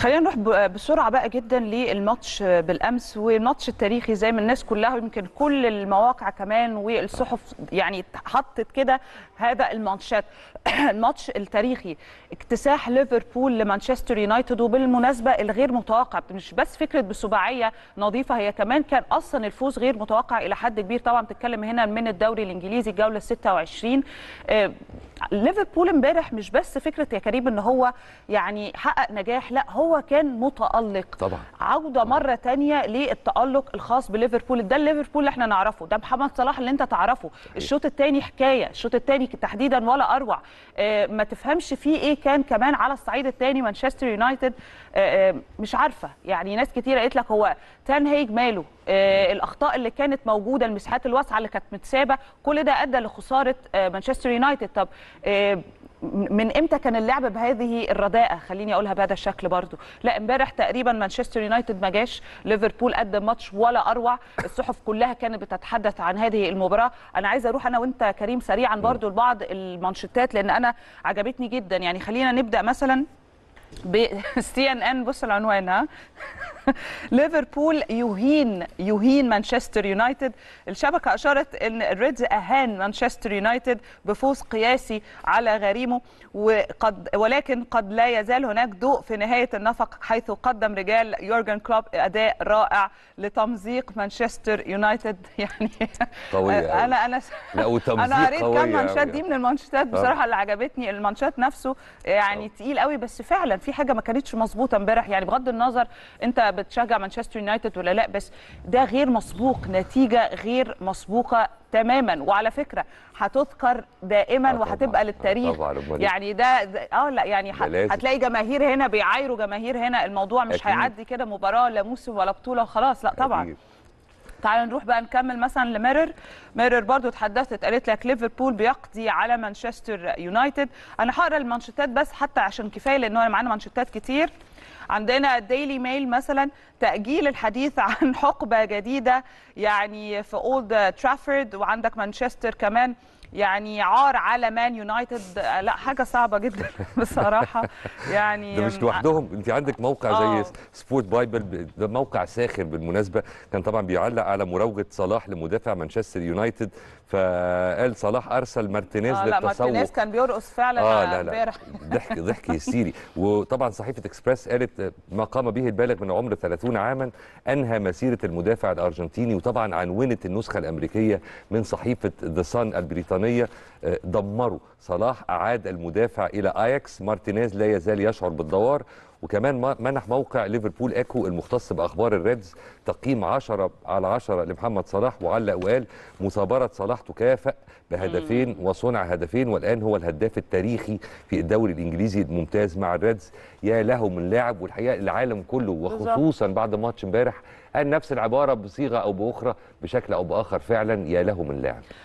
خلينا نروح بسرعه بقى جدا للماتش بالامس، والماتش التاريخي زي ما الناس كلها ويمكن كل المواقع كمان والصحف يعني حطت كده هذا المانشات. الماتش التاريخي، اكتساح ليفربول لمانشستر يونايتد، وبالمناسبه الغير متوقع، مش بس فكره بسباعيه نظيفه، هي كمان كان اصلا الفوز غير متوقع الى حد كبير. طبعا بتتكلم هنا من الدوري الانجليزي الجوله 26. ليفربول امبارح مش بس فكره يا كريم ان هو يعني حقق نجاح، لا هو كان متألق طبعا، عودة مرة تانية للتألق الخاص بليفربول، ده الليفربول اللي احنا نعرفه، ده محمد صلاح اللي انت تعرفه. الشوط الثاني حكاية، الشوط الثاني تحديدا ولا أروع، ما تفهمش فيه ايه كان. كمان على الصعيد الثاني مانشستر يونايتد مش عارفة، يعني ناس كتير قالت لك هو تان هيج ماله، الأخطاء اللي كانت موجودة، المساحات الواسعة اللي كانت متسابة، كل ده أدى لخسارة مانشستر يونايتد. طب من امتى كان اللعب بهذه الرداءه؟ خليني اقولها بهذا الشكل برضو. لا امبارح تقريبا مانشستر يونايتد ما جاش، ليفربول قدم ماتش ولا اروع، الصحف كلها كانت بتتحدث عن هذه المباراه. انا عايزه اروح انا وانت كريم سريعا برضو لبعض المانشيتات لان انا عجبتني جدا. يعني خلينا نبدا مثلا CNN، بص العنوان ها ليفربول يهين مانشستر يونايتد. الشبكة أشارت أن الريدز أهان مانشستر يونايتد بفوز قياسي على غريمه، ولكن قد لا يزال هناك ضوء في نهاية النفق، حيث قدم رجال يورجن كلوب أداء رائع لتمزيق مانشستر يونايتد. يعني قوية. أنا قريت كام منشات دي من المانشيتات بصراحة اللي عجبتني، المانشات نفسه يعني تقيل قوي، بس فعلا في حاجة ما كانتش مظبوطة امبارح. يعني بغض النظر أنت بتشجع مانشستر يونايتد ولا لا، بس ده غير مسبوق، نتيجة غير مسبوقة تماما، وعلى فكرة هتذكر دائما وهتبقى للتاريخ. يعني ده لا يعني هتلاقي جماهير هنا بيعايروا جماهير هنا، الموضوع مش هيعدي كده مباراة لا موسم ولا بطولة وخلاص، لا طبعا أكيد. تعالوا نروح بقى نكمل مثلا لميرور. ميرور برضو اتحدثت قالت لك ليفربول بيقضي على مانشستر يونايتد. انا هقرا المانشيتات بس حتى عشان كفايه لان هو معانا مانشيتات كتير. عندنا ديلي ميل مثلا، تأجيل الحديث عن حقبة جديدة يعني في أولد ترافورد. وعندك مانشستر كمان يعني عار على مان يونايتد، لا حاجة صعبة جدا بصراحة. يعني ده مش لوحدهم، انت عندك موقع زي سبورت بايبل، ده موقع ساخر بالمناسبة، كان طبعا بيعلق على مراوغة صلاح لمدافع مانشستر يونايتد، فقال صلاح ارسل مارتينيز للتسوق. مارتينيز كان بيرقص فعلا امبارح، ضحك هستيري. وطبعا صحيفة اكسبرس قالت ما قام به البالغ من عمر 30 عاما انهى مسيرة المدافع الارجنتيني. وطبعا عنونت النسخة الامريكية من صحيفة ذا سان البريطانية دمروا صلاح، اعاد المدافع الى اياكس، مارتينيز لا يزال يشعر بالدوار. وكمان منح موقع ليفربول ايكو المختص باخبار الريدز تقييم 10/10 لمحمد صلاح، وعلق وقال مثابره صلاح تكافأ بهدفين وصنع هدفين، والان هو الهداف التاريخي في الدوري الانجليزي الممتاز مع الريدز. يا له من لاعب، والحقيقه العالم كله وخصوصا بعد ماتش امبارح قال نفس العباره بصيغه او باخرى بشكل او باخر، فعلا يا له من لاعب.